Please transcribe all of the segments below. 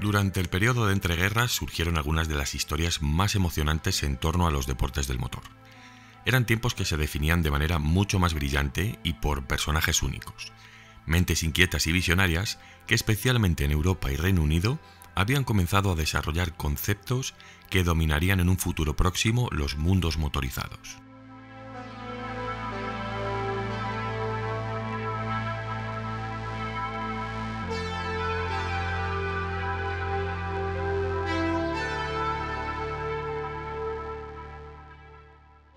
Durante el periodo de entreguerras surgieron algunas de las historias más emocionantes en torno a los deportes del motor. Eran tiempos que se definían de manera mucho más brillante y por personajes únicos, mentes inquietas y visionarias que especialmente en Europa y Reino Unido habían comenzado a desarrollar conceptos que dominarían en un futuro próximo los mundos motorizados.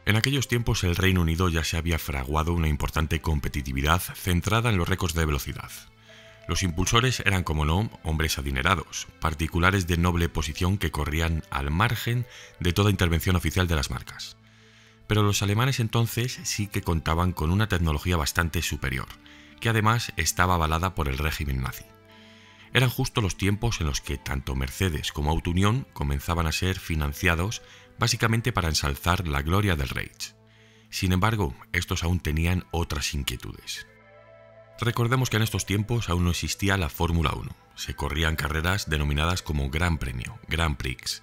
En aquellos tiempos el Reino Unido ya se había fraguado una importante competitividad centrada en los récords de velocidad. Los impulsores eran, como no, hombres adinerados, particulares de noble posición que corrían al margen de toda intervención oficial de las marcas. Pero los alemanes entonces sí que contaban con una tecnología bastante superior, que además estaba avalada por el régimen nazi. Eran justo los tiempos en los que tanto Mercedes como Auto Union comenzaban a ser financiados básicamente para ensalzar la gloria del Reich. Sin embargo, estos aún tenían otras inquietudes. Recordemos que en estos tiempos aún no existía la Fórmula 1. Se corrían carreras denominadas como Gran Premio, Grand Prix,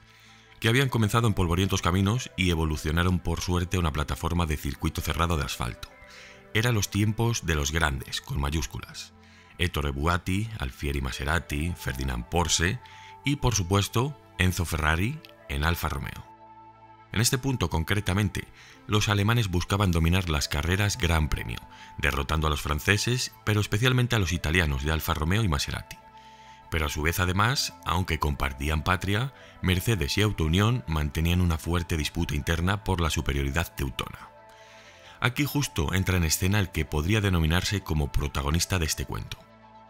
que habían comenzado en polvorientos caminos y evolucionaron por suerte a una plataforma de circuito cerrado de asfalto. Eran los tiempos de los grandes, con mayúsculas. Ettore Bugatti, Alfieri Maserati, Ferdinand Porsche y, por supuesto, Enzo Ferrari en Alfa Romeo. En este punto, concretamente, los alemanes buscaban dominar las carreras Gran Premio, derrotando a los franceses, pero especialmente a los italianos de Alfa Romeo y Maserati. Pero a su vez, además, aunque compartían patria, Mercedes y Auto Union mantenían una fuerte disputa interna por la superioridad teutona. Aquí justo entra en escena el que podría denominarse como protagonista de este cuento: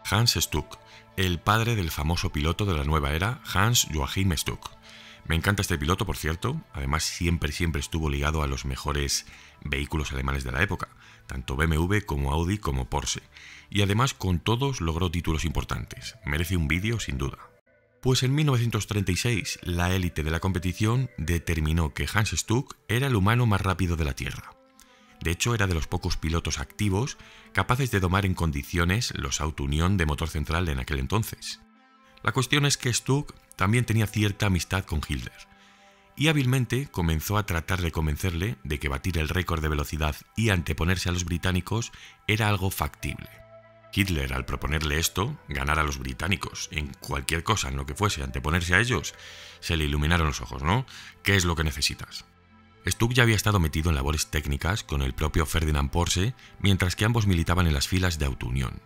Hans Stuck, el padre del famoso piloto de la nueva era, Hans Joachim Stuck. Me encanta este piloto, por cierto. Además, siempre estuvo ligado a los mejores vehículos alemanes de la época, tanto BMW como Audi como Porsche. Y además con todos logró títulos importantes. Merece un vídeo, sin duda. Pues en 1936, la élite de la competición determinó que Hans Stuck era el humano más rápido de la Tierra. De hecho, era de los pocos pilotos activos capaces de domar en condiciones los Auto Union de motor central en aquel entonces. La cuestión es que Stuck también tenía cierta amistad con Hitler, y hábilmente comenzó a tratar de convencerle de que batir el récord de velocidad y anteponerse a los británicos era algo factible. Hitler, al proponerle esto, ganar a los británicos en cualquier cosa, en lo que fuese, anteponerse a ellos, se le iluminaron los ojos, ¿no? ¿Qué es lo que necesitas? Stuck ya había estado metido en labores técnicas con el propio Ferdinand Porsche, mientras que ambos militaban en las filas de Auto Union.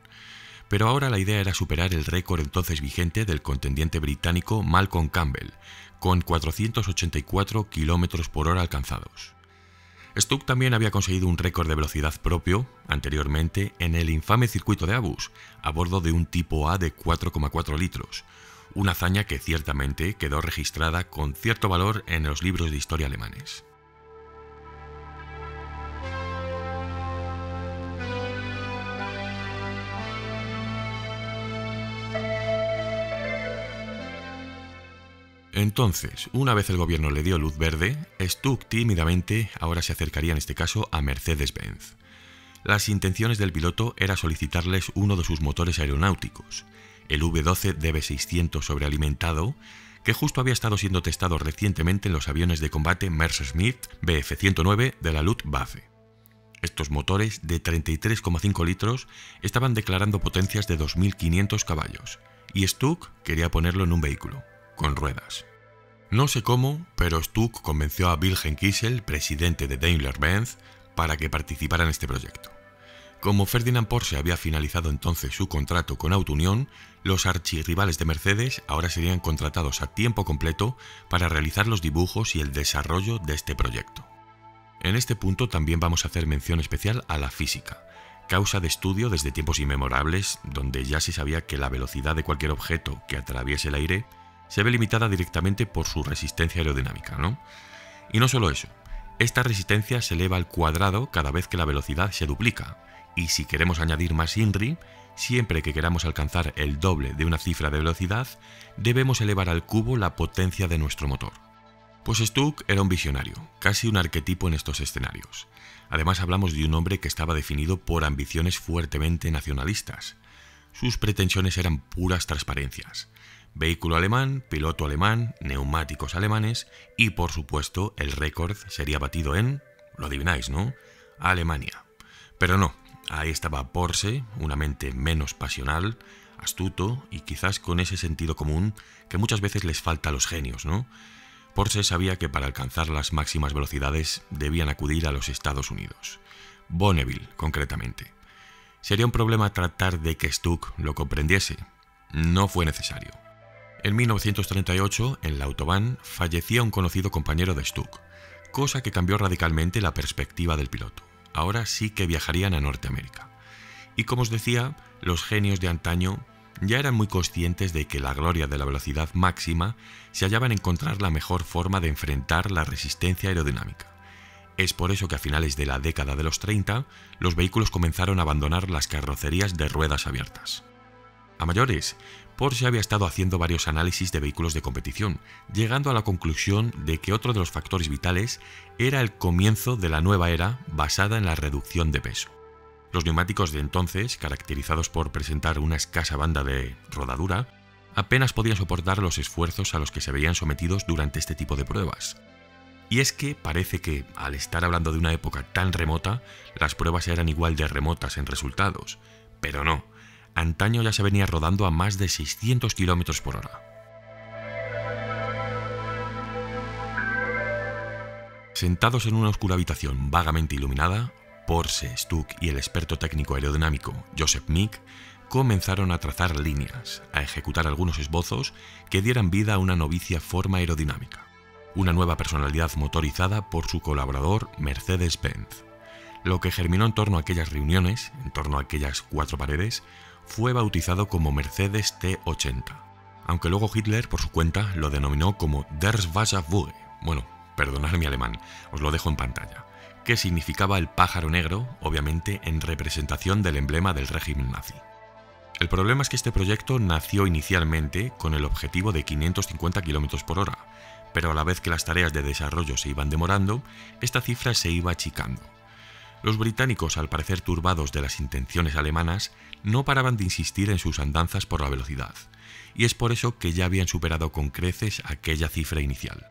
Pero ahora la idea era superar el récord entonces vigente del contendiente británico Malcolm Campbell, con 484 km por hora alcanzados. Stuck también había conseguido un récord de velocidad propio, anteriormente, en el infame circuito de Abus, a bordo de un tipo A de 4,4 litros, una hazaña que ciertamente quedó registrada con cierto valor en los libros de historia alemanes. Entonces, una vez el gobierno le dio luz verde, Stuck tímidamente ahora se acercaría en este caso a Mercedes-Benz. Las intenciones del piloto era solicitarles uno de sus motores aeronáuticos, el V12 DB600 sobrealimentado, que justo había estado siendo testado recientemente en los aviones de combate Messerschmitt Bf109 de la Luftwaffe. Estos motores de 33,5 litros estaban declarando potencias de 2.500 caballos, y Stuck quería ponerlo en un vehículo con ruedas. No sé cómo, pero Stuck convenció a Wilhelm Kissel, presidente de Daimler-Benz, para que participara en este proyecto. Como Ferdinand Porsche había finalizado entonces su contrato con Auto Union, los archirrivales de Mercedes ahora serían contratados a tiempo completo para realizar los dibujos y el desarrollo de este proyecto. En este punto también vamos a hacer mención especial a la física, causa de estudio desde tiempos inmemorables, donde ya se sabía que la velocidad de cualquier objeto que atraviese el aire se ve limitada directamente por su resistencia aerodinámica, ¿no? Y no solo eso, esta resistencia se eleva al cuadrado cada vez que la velocidad se duplica, y si queremos añadir más INRI, siempre que queramos alcanzar el doble de una cifra de velocidad, debemos elevar al cubo la potencia de nuestro motor. Pues Stuck era un visionario, casi un arquetipo en estos escenarios. Además, hablamos de un hombre que estaba definido por ambiciones fuertemente nacionalistas. Sus pretensiones eran puras transparencias. Vehículo alemán, piloto alemán, neumáticos alemanes y, por supuesto, el récord sería batido en, lo adivináis, ¿no?, Alemania. Pero no, ahí estaba Porsche, una mente menos pasional, astuto y quizás con ese sentido común que muchas veces les falta a los genios, ¿no? Porsche sabía que para alcanzar las máximas velocidades debían acudir a los Estados Unidos, Bonneville concretamente. Sería un problema tratar de que Stuck lo comprendiese. No fue necesario. En 1938, en la Autobahn, fallecía un conocido compañero de Stuck, cosa que cambió radicalmente la perspectiva del piloto. Ahora sí que viajarían a Norteamérica. Y como os decía, los genios de antaño ya eran muy conscientes de que la gloria de la velocidad máxima se hallaba en encontrar la mejor forma de enfrentar la resistencia aerodinámica. Es por eso que a finales de la década de los 30, los vehículos comenzaron a abandonar las carrocerías de ruedas abiertas. A mayores, Porsche había estado haciendo varios análisis de vehículos de competición, llegando a la conclusión de que otro de los factores vitales era el comienzo de la nueva era basada en la reducción de peso. Los neumáticos de entonces, caracterizados por presentar una escasa banda de rodadura, apenas podían soportar los esfuerzos a los que se veían sometidos durante este tipo de pruebas. Y es que parece que, al estar hablando de una época tan remota, las pruebas eran igual de remotas en resultados. Pero no, antaño ya se venía rodando a más de 600 km por hora. Sentados en una oscura habitación vagamente iluminada, Porsche, Stuck y el experto técnico aerodinámico Josef Mick comenzaron a trazar líneas, a ejecutar algunos esbozos que dieran vida a una novicia forma aerodinámica, una nueva personalidad motorizada por su colaborador Mercedes-Benz. Lo que germinó en torno a aquellas reuniones, en torno a aquellas cuatro paredes, fue bautizado como Mercedes T80, aunque luego Hitler, por su cuenta, lo denominó como Der Schwarze Vogel. Bueno, perdonad mi alemán, os lo dejo en pantalla. Que significaba el pájaro negro, obviamente en representación del emblema del régimen nazi. El problema es que este proyecto nació inicialmente con el objetivo de 550 km por hora, pero a la vez que las tareas de desarrollo se iban demorando, esta cifra se iba achicando. Los británicos, al parecer turbados de las intenciones alemanas, no paraban de insistir en sus andanzas por la velocidad, y es por eso que ya habían superado con creces aquella cifra inicial.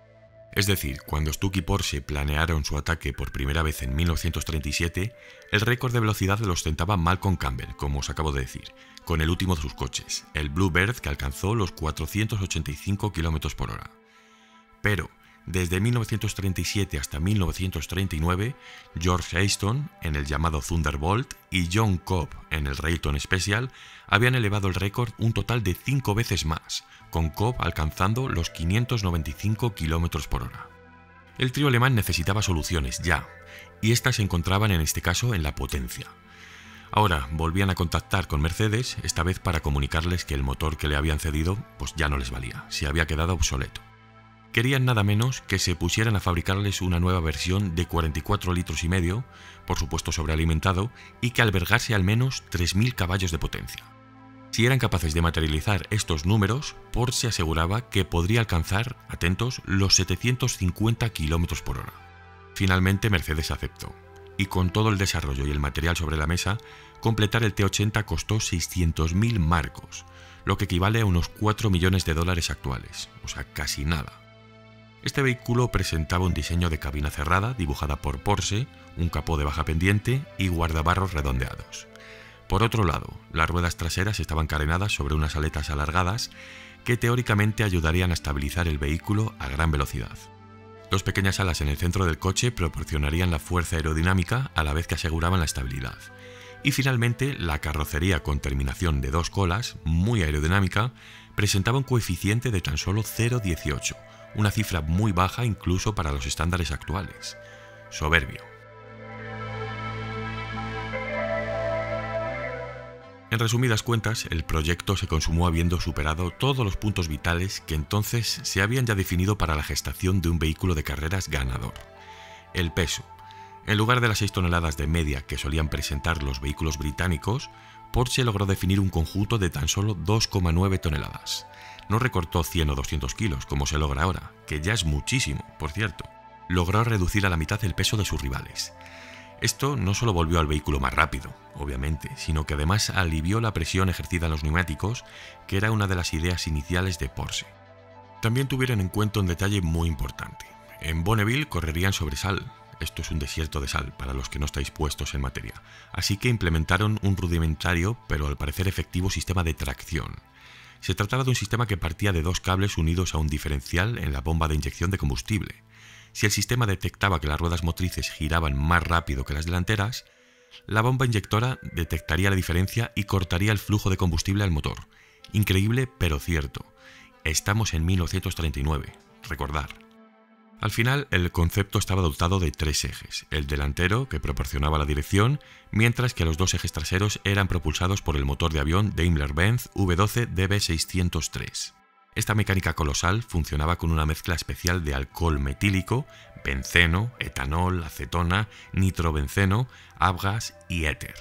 Es decir, cuando Stuck y Porsche planearon su ataque por primera vez en 1937, el récord de velocidad lo ostentaba Malcolm Campbell, como os acabo de decir, con el último de sus coches, el Bluebird, que alcanzó los 485 km por hora. Pero, desde 1937 hasta 1939, George Eyston, en el llamado Thunderbolt, y John Cobb, en el Railton Special, habían elevado el récord un total de 5 veces más, con Cobb alcanzando los 595 km por hora. El trío alemán necesitaba soluciones ya, y estas se encontraban en este caso en la potencia. Ahora volvían a contactar con Mercedes, esta vez para comunicarles que el motor que le habían cedido pues ya no les valía, se había quedado obsoleto. Querían nada menos que se pusieran a fabricarles una nueva versión de 44,5 litros, por supuesto sobrealimentado, y que albergase al menos 3.000 caballos de potencia. Si eran capaces de materializar estos números, Porsche aseguraba que podría alcanzar, atentos, los 750 km por hora. Finalmente Mercedes aceptó, y con todo el desarrollo y el material sobre la mesa, completar el T80 costó 600.000 marcos, lo que equivale a unos 4 millones de dólares actuales, o sea, casi nada. Este vehículo presentaba un diseño de cabina cerrada dibujada por Porsche, un capó de baja pendiente y guardabarros redondeados. Por otro lado, las ruedas traseras estaban carenadas sobre unas aletas alargadas que teóricamente ayudarían a estabilizar el vehículo a gran velocidad. Dos pequeñas alas en el centro del coche proporcionarían la fuerza aerodinámica a la vez que aseguraban la estabilidad. Y finalmente, la carrocería con terminación de dos colas, muy aerodinámica, presentaba un coeficiente de tan solo 0,18. Una cifra muy baja incluso para los estándares actuales. Soberbio. En resumidas cuentas, el proyecto se consumó habiendo superado todos los puntos vitales que entonces se habían ya definido para la gestación de un vehículo de carreras ganador. El peso. En lugar de las 6 toneladas de media que solían presentar los vehículos británicos, Porsche logró definir un conjunto de tan solo 2,9 toneladas. No recortó 100 o 200 kilos, como se logra ahora, que ya es muchísimo, por cierto. Logró reducir a la mitad el peso de sus rivales. Esto no solo volvió al vehículo más rápido, obviamente, sino que además alivió la presión ejercida en los neumáticos, que era una de las ideas iniciales de Porsche. También tuvieron en cuenta un detalle muy importante. En Bonneville correrían sobre sal. Esto es un desierto de sal, para los que no estáis puestos en materia. Así que implementaron un rudimentario, pero al parecer efectivo sistema de tracción. Se trataba de un sistema que partía de dos cables unidos a un diferencial en la bomba de inyección de combustible. Si el sistema detectaba que las ruedas motrices giraban más rápido que las delanteras, la bomba inyectora detectaría la diferencia y cortaría el flujo de combustible al motor. Increíble, pero cierto. Estamos en 1939, recordad. Al final, el concepto estaba dotado de tres ejes, el delantero, que proporcionaba la dirección, mientras que los dos ejes traseros eran propulsados por el motor de avión Daimler-Benz V12 DB603. Esta mecánica colosal funcionaba con una mezcla especial de alcohol metílico, benceno, etanol, acetona, nitrobenceno, avgas y éter.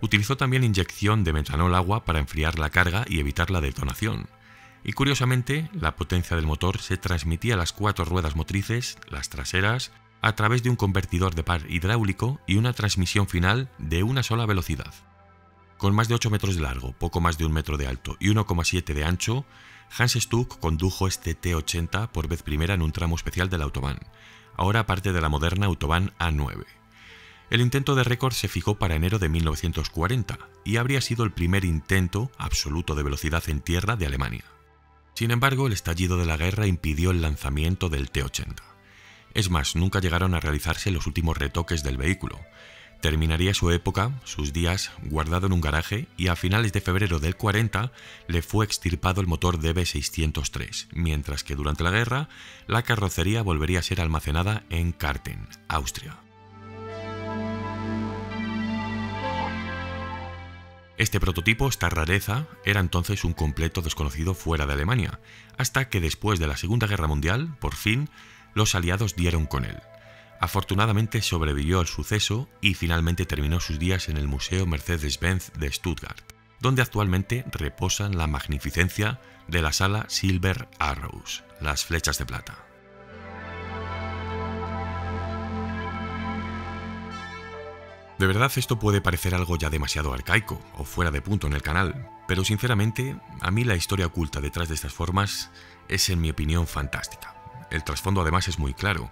Utilizó también inyección de metanol agua para enfriar la carga y evitar la detonación. Y curiosamente, la potencia del motor se transmitía a las cuatro ruedas motrices, las traseras, a través de un convertidor de par hidráulico y una transmisión final de una sola velocidad. Con más de 8 metros de largo, poco más de 1 metro de alto y 1,7 de ancho, Hans Stuck condujo este T80 por vez primera en un tramo especial de la Autobahn, ahora parte de la moderna Autobahn A9. El intento de récord se fijó para enero de 1940 y habría sido el primer intento absoluto de velocidad en tierra de Alemania. Sin embargo, el estallido de la guerra impidió el lanzamiento del T80. Es más, nunca llegaron a realizarse los últimos retoques del vehículo. Terminaría su época, sus días, guardado en un garaje y a finales de febrero del 40 le fue extirpado el motor DB603, mientras que durante la guerra la carrocería volvería a ser almacenada en Kärnten, Austria. Este prototipo, esta rareza, era entonces un completo desconocido fuera de Alemania, hasta que después de la Segunda Guerra Mundial, por fin, los aliados dieron con él. Afortunadamente sobrevivió al suceso y finalmente terminó sus días en el Museo Mercedes-Benz de Stuttgart, donde actualmente reposan la magnificencia de la sala Silver Arrows, las flechas de plata. De verdad, esto puede parecer algo ya demasiado arcaico o fuera de punto en el canal, pero sinceramente, a mí la historia oculta detrás de estas formas es, en mi opinión, fantástica. El trasfondo además es muy claro,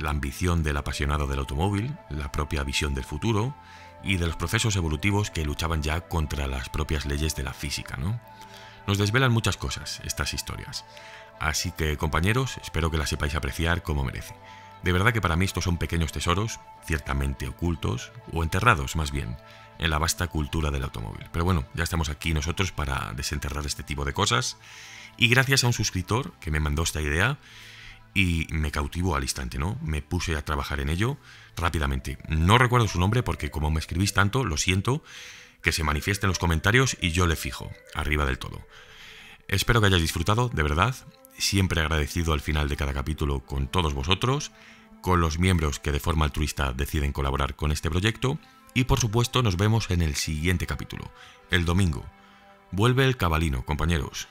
la ambición del apasionado del automóvil, la propia visión del futuro y de los procesos evolutivos que luchaban ya contra las propias leyes de la física, ¿no? Nos desvelan muchas cosas estas historias, así que compañeros, espero que las sepáis apreciar como merece. De verdad que para mí estos son pequeños tesoros, ciertamente ocultos, o enterrados más bien, en la vasta cultura del automóvil. Pero bueno, ya estamos aquí nosotros para desenterrar este tipo de cosas. Y gracias a un suscriptor que me mandó esta idea y me cautivó al instante, ¿no? Me puse a trabajar en ello rápidamente. No recuerdo su nombre porque como me escribís tanto, lo siento, que se manifieste en los comentarios y yo le fijo, arriba del todo. Espero que hayáis disfrutado, de verdad. Siempre agradecido al final de cada capítulo con todos vosotros, con los miembros que de forma altruista deciden colaborar con este proyecto y por supuesto nos vemos en el siguiente capítulo, el domingo. Vuelve el cabalino, compañeros.